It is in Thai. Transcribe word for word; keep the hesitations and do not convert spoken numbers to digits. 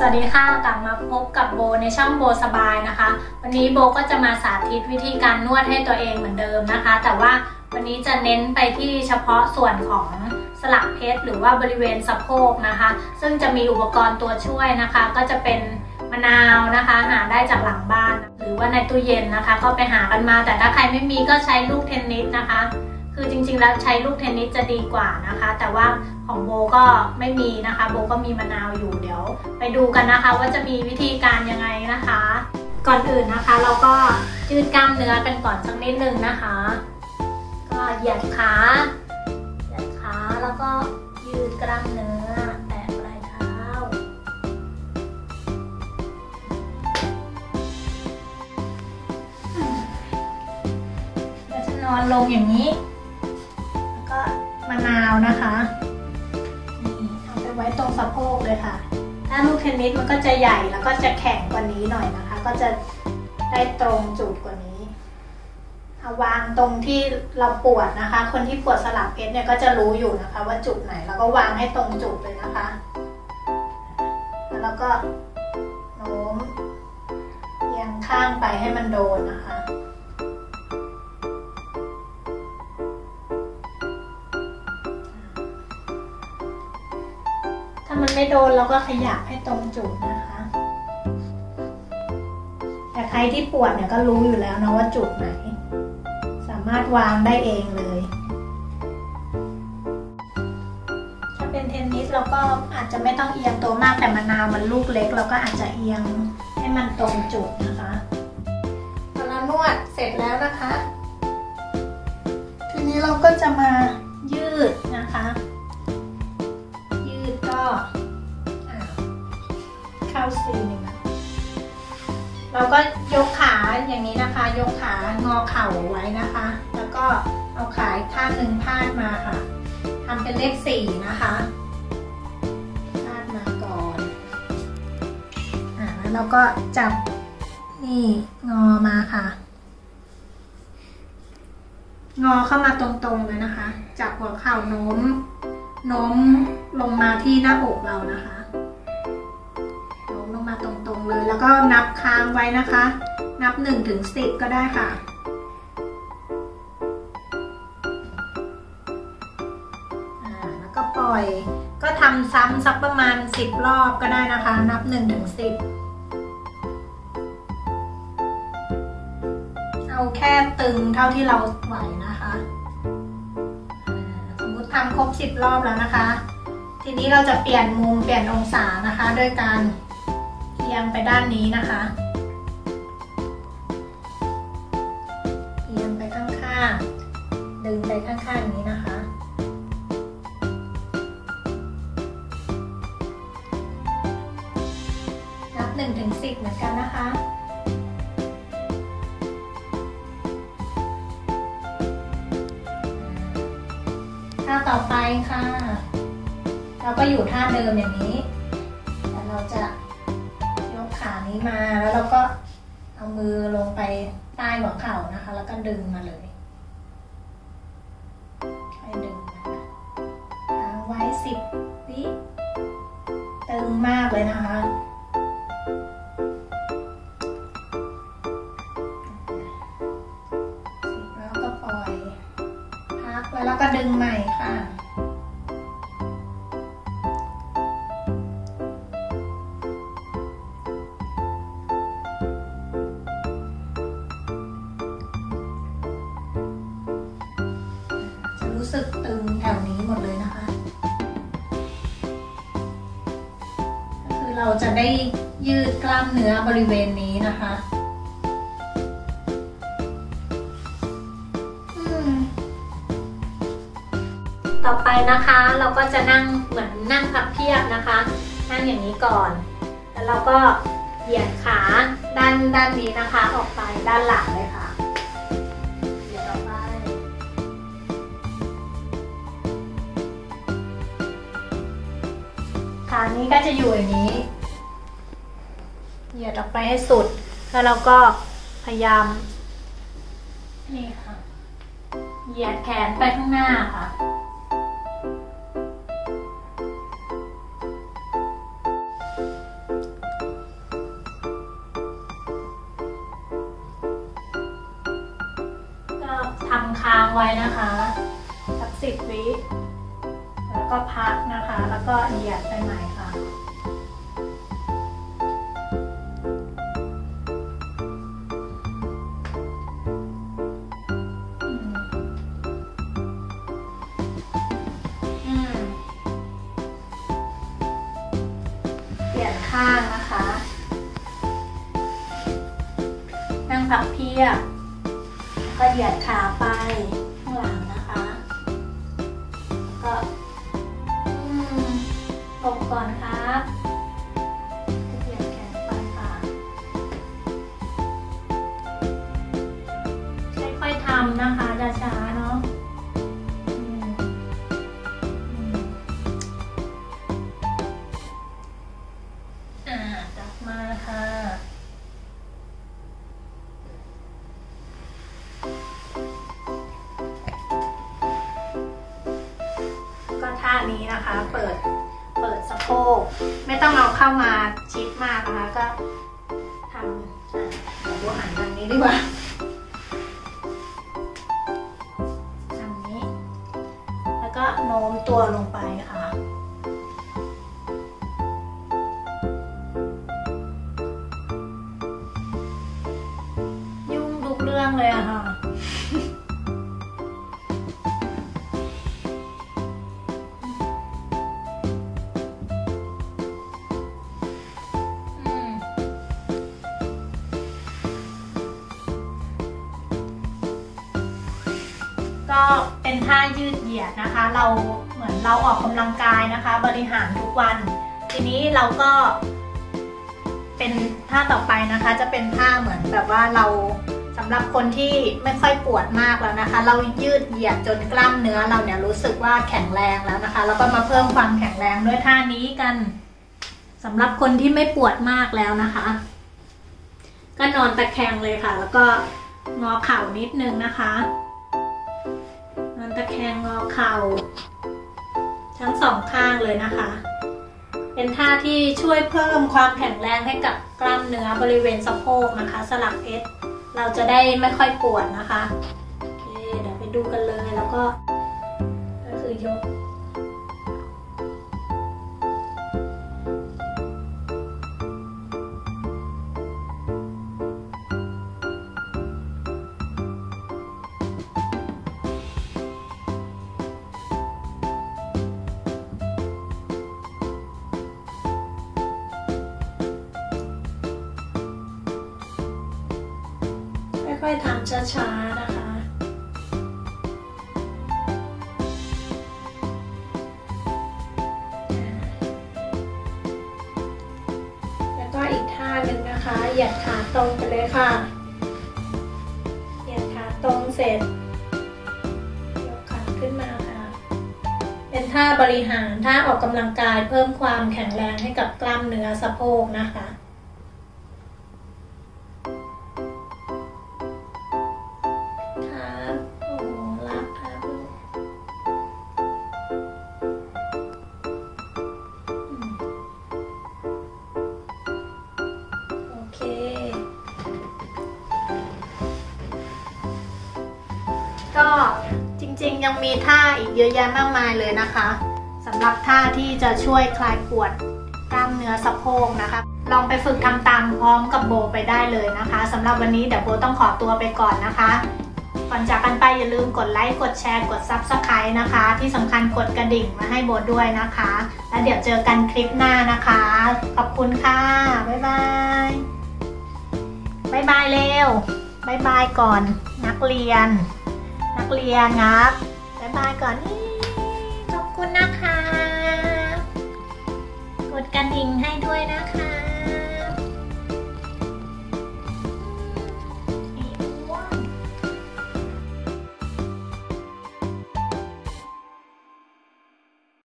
สวัสดีค่ะกลับมาพบกับโบในช่องโบสบายนะคะวันนี้โบก็จะมาสาธิตวิธีการนวดให้ตัวเองเหมือนเดิมนะคะแต่ว่าวันนี้จะเน้นไปที่เฉพาะส่วนของสลักเพชรหรือว่าบริเวณสะโพกนะคะซึ่งจะมีอุปกรณ์ตัวช่วยนะคะก็จะเป็นมะนาวนะคะหาได้จากหลังบ้านหรือว่าในตู้เย็นนะคะก็ไปหากันมาแต่ถ้าใครไม่มีก็ใช้ลูกเทนนิสนะคะคือจริงๆแล้วใช้ลูกเทนนิสจะดีกว่านะคะแต่ว่าของโบก็ไม่มีนะคะโบก็มีมะนาวอยู่เดี๋ยวไปดูกันนะคะว่าจะมีวิธีการยังไงนะคะก่อนอื่นนะคะเราก็ยืดกล้ามเนื้อกันก่อนสักนิดนึงนะคะก็เหยียดขาเหยียดขาแล้วก็ยืดกล้ามเนื้อแตะปลายเท้าจะนอนลงอย่างนี้แล้วก็มะนาวนะคะไว้ตรงสะโพกเลยค่ะถ้าลูกเทนนิสมันก็จะใหญ่แล้วก็จะแข็งกว่านี้หน่อยนะคะก็จะได้ตรงจุดกว่านี้เอาวางตรงที่เราปวดนะคะคนที่ปวดสลักเพชรเนี่ยก็จะรู้อยู่นะคะว่าจุดไหนแล้วก็วางให้ตรงจุดเลยนะคะแล้วก็โน้มเอียงข้างไปให้มันโดนนะคะมันไม่โดนเราก็ขยับให้ตรงจุดนะคะแต่ใครที่ปวดเนี่ยก็รู้อยู่แล้วนะว่าจุดไหนสามารถวางได้เองเลยถ้าเป็นเทนนิสเราก็อาจจะไม่ต้องเอียงตัวมากแต่มะนาวมันลูกเล็กเราก็อาจจะเอียงให้มันตรงจุดนะคะพอเรานวดเสร็จแล้วนะคะทีนี้เราก็จะมายืดนะคะเข้าซีนเราก็ยกขาอย่างนี้นะคะยกขางอเข่าไว้นะคะแล้วก็เอาขาอีกข้างหนึ่งพาดมาค่ะทำเป็นเลขสี่นะคะพาดมาก่อนอ่าแล้วเราก็จับนี่งอมาค่ะงอเข้ามาตรงๆเลยนะคะจับหัวเข่าโน้มโน้มลงมาที่หน้าอกเรานะคะโน้มลงมาตรงๆเลยแล้วก็นับค้างไว้นะคะนับหนึ่งถึงสิบก็ได้ค่ะอ่าแล้วก็ปล่อยก็ทำซ้ำสักประมาณสิบรอบก็ได้นะคะนับหนึ่งถึงสิบเอาแค่ตึงเท่าที่เราไหวนะคะทำครบสิบรอบแล้วนะคะทีนี้เราจะเปลี่ยนมุมเปลี่ยนองศานะคะโดยการเอียงไปด้านนี้นะคะเอียงไปข้างๆดึงไปข้างๆนี้นะคะนับหนึ่งถึงสิบเหมือนกันนะคะท่าต่อไปค่ะเราก็อยู่ท่าเดิมอย่างนี้แต่เราจะยกขานี้มาแล้วเราก็เอามือลงไปใต้หัวเข่านะคะแล้วก็ดึงมาเลยค่อยดึงค้างไว้สิบวิตึงมากเลยนะคะแล้วก็ดึงใหม่ค่ะจะรู้สึกตึงแถวนี้หมดเลยนะคะก็คือเราจะได้ยืดกล้ามเนื้อบริเวณนี้นะคะต่อไปนะคะเราก็จะนั่งเหมือนนั่งพับเพียบนะคะนั่งอย่างนี้ก่อนแล้วเราก็เหยียดขาด้านด้านนี้นะคะออกไปด้านหลังเลยค่ะเหยียดออกไปขานี้ก็จะอยู่อย่างนี้เหยียดออกไปให้สุดแล้วเราก็พยายามนี่ค่ะเหยียดแขนไปข้างหน้าค่ะ ค้างไว้นะคะสักสิบวิแล้วก็พักนะคะแล้วก็เหยียดไปใหม่ค่ะเปลี่ยนข้างนะคะนั่งพับเพียบก็เหยียดขาไปข้างหลังนะคะก็ตบก่อนครับเหยียดแขนไปค่ะค่อยๆทำนะคะช้าๆเนาะท่านี้นะคะเปิดเปิดสะโพกไม่ต้องเอาเข้ามาชิดมากนะคะก็ทำดูหันทางนี้ดีกว่าทางนี้แล้วก็โน้มตัวลงไปค่ะยุ่งทุกเรื่องเลยอะค่ะก็เป็นท่ายืดเหยียดนะคะเราเหมือนเราออกกำลังกายนะคะบริหารทุกวันทีนี้เราก็เป็นท่าต่อไปนะคะจะเป็นท่าเหมือนแบบว่าเราสำหรับคนที่ไม่ค่อยปวดมากแล้วนะคะเรายืดเหยียดจนกล้ามเนื้อเราเนี่ยรู้สึกว่าแข็งแรงแล้วนะคะแล้วก็มาเพิ่มความแข็งแรงด้วยท่านี้กันสำหรับคนที่ไม่ปวดมากแล้วนะคะก็นอนตะแคงเลยค่ะแล้วก็งอเข่านิดนึงนะคะตะแคงงอเข่าทั้งสองข้างเลยนะคะเป็นท่าที่ช่วยเพิ่มความแข็งแรงให้กับกล้ามเนื้อบริเวณสะโพกนะคะสลับเอสเราจะได้ไม่ค่อยปวดนะคะโอเคเดี๋ยวไปดูกันเลยแล้วก็ก็คือยกค่อยๆทำช้าๆนะคะแล้วก็อีกท่าหนึ่งนะคะเหยียดขาตรงไปเลยค่ะเหยียดขาตรงเสร็จยกขาขึ้นมาค่ะเป็นท่าบริหารท่าออกกำลังกายเพิ่มความแข็งแรงให้กับกล้ามเนื้อสะโพกนะคะก็จริงๆยังมีท่าอีกเยอะแยะมากมายเลยนะคะสำหรับท่าที่จะช่วยคลายปวดกล้ามเนื้อสะโพกนะคะลองไปฝึกทำตามพร้อมกับโบไปได้เลยนะคะสำหรับวันนี้เดี๋ยวโบต้องขอตัวไปก่อนนะคะก่อนจากกันไปอย่าลืมกดไลค์กดแชร์กด ซับสไครบ์ นะคะที่สำคัญกดกระดิ่งมาให้โบด้วยนะคะแล้วเดี๋ยวเจอกันคลิปหน้านะคะขอบคุณค่ะบ๊ายบายบ๊ายบายเร็วบ๊ายบายก่อนนักเรียนนักเรียนครับบ๊ายบายก่อนนี่ขอบคุณนะคะกดกระดิ่งให้ด้วยนะคะ